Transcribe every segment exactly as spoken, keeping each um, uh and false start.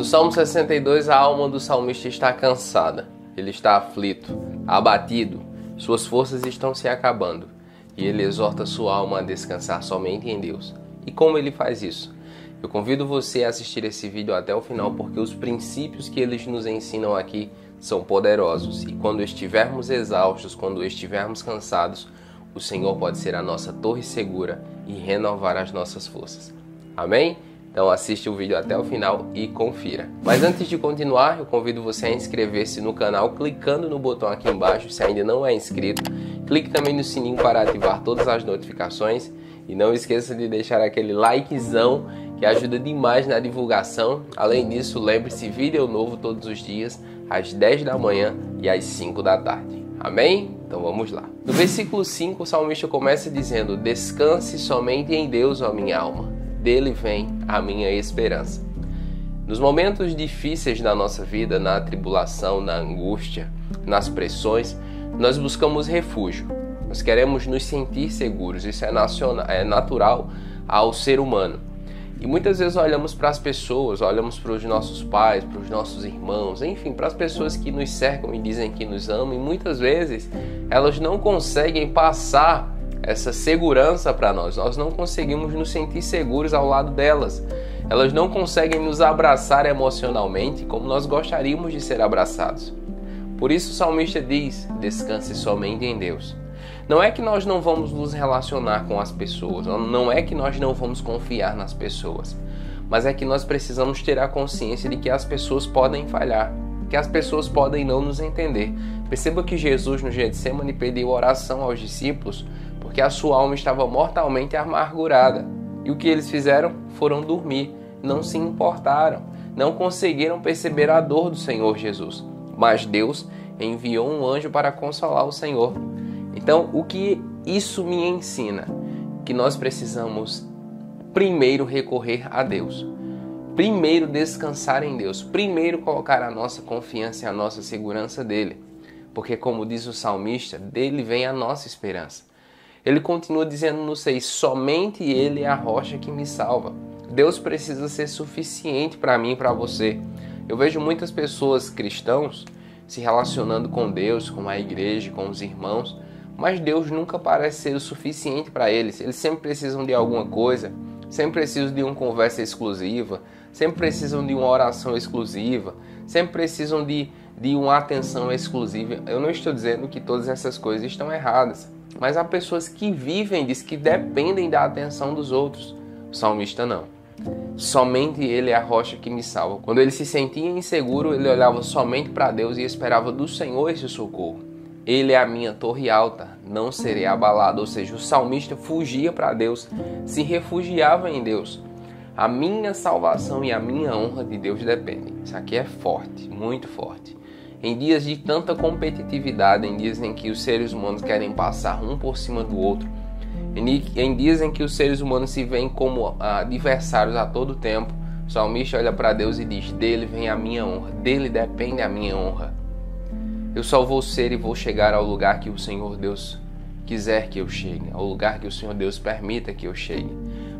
No Salmo sessenta e dois, a alma do salmista está cansada, ele está aflito, abatido, suas forças estão se acabando, e ele exorta sua alma a descansar somente em Deus. E como ele faz isso? Eu convido você a assistir esse vídeo até o final, porque os princípios que eles nos ensinam aqui são poderosos, e quando estivermos exaustos, quando estivermos cansados, o Senhor pode ser a nossa torre segura e renovar as nossas forças. Amém? Então assiste o vídeo até o final e confira. Mas antes de continuar, eu convido você a inscrever-se no canal clicando no botão aqui embaixo. Se ainda não é inscrito, clique também no sininho para ativar todas as notificações. E não esqueça de deixar aquele likezão que ajuda demais na divulgação. Além disso, lembre-se, vídeo novo todos os dias, às dez da manhã e às cinco da tarde. Amém? Então vamos lá. No versículo cinco, o salmista começa dizendo: "Descanse somente em Deus, ó minha alma. Dele vem a minha esperança." Nos momentos difíceis da nossa vida, na tribulação, na angústia, nas pressões, nós buscamos refúgio. Nós queremos nos sentir seguros. Isso é, nacional, é natural ao ser humano. E muitas vezes olhamos para as pessoas, olhamos para os nossos pais, para os nossos irmãos, enfim, para as pessoas que nos cercam e dizem que nos amam. E muitas vezes elas não conseguem passar essa segurança para nós. Nós não conseguimos nos sentir seguros ao lado delas. Elas não conseguem nos abraçar emocionalmente como nós gostaríamos de ser abraçados. Por isso o salmista diz: descanse somente em Deus. Não é que nós não vamos nos relacionar com as pessoas, não é que nós não vamos confiar nas pessoas, mas é que nós precisamos ter a consciência de que as pessoas podem falhar, que as pessoas podem não nos entender. Perceba que Jesus no Getsêmani pediu oração aos discípulos porque a sua alma estava mortalmente amargurada. E o que eles fizeram? Foram dormir, não se importaram, não conseguiram perceber a dor do Senhor Jesus. Mas Deus enviou um anjo para consolar o Senhor. Então, o que isso me ensina? Que nós precisamos primeiro recorrer a Deus. Primeiro descansar em Deus. Primeiro colocar a nossa confiança e a nossa segurança dele. Porque, como diz o salmista, dele vem a nossa esperança. Ele continua dizendo no seis: somente ele é a rocha que me salva. Deus precisa ser suficiente para mim e para você. Eu vejo muitas pessoas cristãos se relacionando com Deus, com a igreja, com os irmãos, mas Deus nunca parece ser o suficiente para eles. Eles sempre precisam de alguma coisa, sempre precisam de uma conversa exclusiva, sempre precisam de uma oração exclusiva, sempre precisam de, de uma atenção exclusiva. Eu não estou dizendo que todas essas coisas estão erradas, mas há pessoas que vivem disso, que dependem da atenção dos outros. O salmista não. Somente ele é a rocha que me salva. Quando ele se sentia inseguro, ele olhava somente para Deus e esperava do Senhor esse socorro. Ele é a minha torre alta, não serei abalado. Ou seja, o salmista fugia para Deus, se refugiava em Deus. A minha salvação e a minha honra de Deus dependem. Isso aqui é forte, muito forte. Em dias de tanta competitividade, em dias em que os seres humanos querem passar um por cima do outro, em dias em que os seres humanos se veem como adversários a todo tempo, o salmista olha para Deus e diz: dele vem a minha honra, dele depende a minha honra. Eu só vou ser e vou chegar ao lugar que o Senhor Deus quiser que eu chegue, ao lugar que o Senhor Deus permita que eu chegue.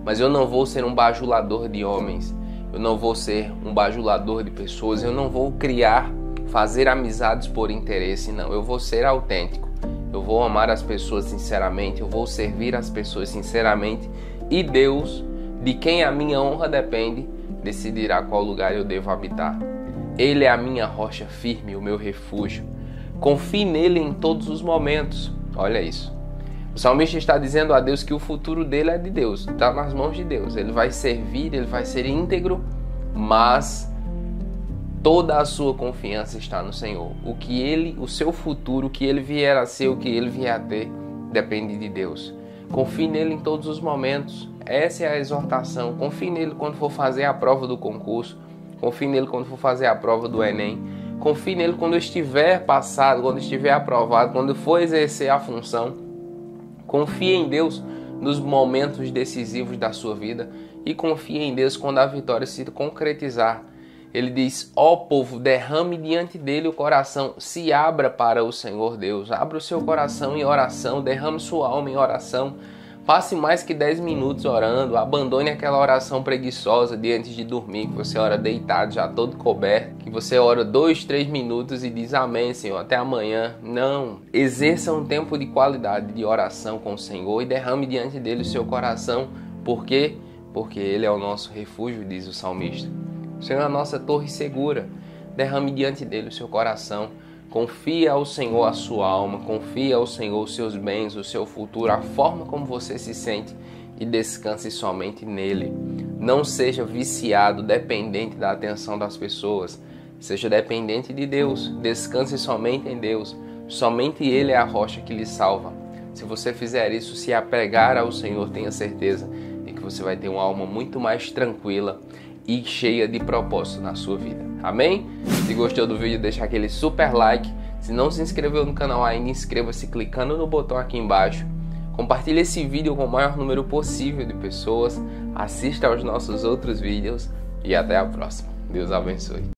Mas eu não vou ser um bajulador de homens, eu não vou ser um bajulador de pessoas, eu não vou criar fazer amizades por interesse, não. Eu vou ser autêntico, eu vou amar as pessoas sinceramente, eu vou servir as pessoas sinceramente, e Deus, de quem a minha honra depende, decidirá qual lugar eu devo habitar. Ele é a minha rocha firme, o meu refúgio. Confie nele em todos os momentos. Olha isso. O salmista está dizendo a Deus que o futuro dele é de Deus, está nas mãos de Deus. Ele vai servir, ele vai ser íntegro, mas toda a sua confiança está no Senhor. O que ele, o seu futuro, o que ele vier a ser, o que ele vier a ter, depende de Deus. Confie nele em todos os momentos. Essa é a exortação. Confie nele quando for fazer a prova do concurso. Confie nele quando for fazer a prova do Enem. Confie nele quando estiver passado, quando estiver aprovado, quando for exercer a função. Confie em Deus nos momentos decisivos da sua vida e confie em Deus quando a vitória se concretizar. Ele diz: ó povo, derrame diante dele o coração, se abra para o Senhor Deus. Abra o seu coração em oração, derrame sua alma em oração. passe mais que dez minutos orando, abandone aquela oração preguiçosa de antes de dormir, que você ora deitado, já todo coberto, que você ora dois, três minutos e diz amém, Senhor, até amanhã. Não, exerça um tempo de qualidade de oração com o Senhor e derrame diante dele o seu coração. Por quê? Porque ele é o nosso refúgio, diz o salmista. O Senhor é a nossa torre segura. Derrame diante dele o seu coração. Confia ao Senhor a sua alma, confia ao Senhor os seus bens, o seu futuro, a forma como você se sente e descanse somente nele. Não seja viciado, dependente da atenção das pessoas. Seja dependente de Deus, descanse somente em Deus. Somente ele é a rocha que lhe salva. Se você fizer isso, se apegar ao Senhor, tenha certeza de que você vai ter uma alma muito mais tranquila e cheia de propósito na sua vida. Amém? Se gostou do vídeo, deixa aquele super like. Se não se inscreveu no canal ainda, inscreva-se clicando no botão aqui embaixo. Compartilhe esse vídeo com o maior número possível de pessoas. Assista aos nossos outros vídeos e até a próxima. Deus abençoe.